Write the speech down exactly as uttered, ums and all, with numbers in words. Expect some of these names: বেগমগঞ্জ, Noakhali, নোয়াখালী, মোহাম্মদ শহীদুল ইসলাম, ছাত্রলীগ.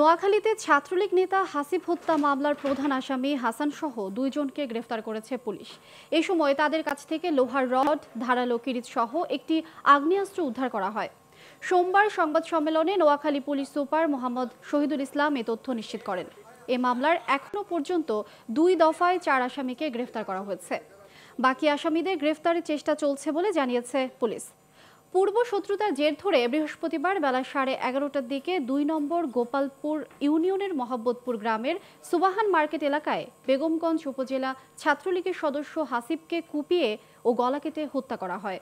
নোয়াখালীতে ছাত্রলীগ নেতা হাসিব হত্যা মামলার প্রধান আসামি হাসান সহ দুইজনকে গ্রেফতার করেছে পুলিশ। এই সময় তাদের কাছ থেকে লোহার রড, ধারালো কিরিচ সহ একটি আগ্নেয়াস্ত্র উদ্ধার করা হয়। সোমবার সংবাদ সম্মেলনে নোয়াখালী পুলিশ সুপার মোহাম্মদ শহীদুল ইসলাম এই তথ্য নিশ্চিত করেন। এই মামলার এখনো পর্যন্ত দুই দফায় চার আসামিকে গ্রেফতার করা হয়েছে। বাকি আসামিদের গ্রেফতারের চেষ্টা চলছে বলে জানিয়েছে পুলিশ। পূর্ব শত্রুতার জের ধরে বৃহস্পতিবার বেলা সাড়ে এগারোটার দিকে দুই নম্বর গোপালপুর ইউনিয়নের মহাব্বতপুর গ্রামের সুবাহান মার্কেট এলাকায় বেগমগঞ্জ উপজেলা ছাত্রলীগের সদস্য হাসিবকে কুপিয়ে ও গলা কেটে হত্যা করা হয়।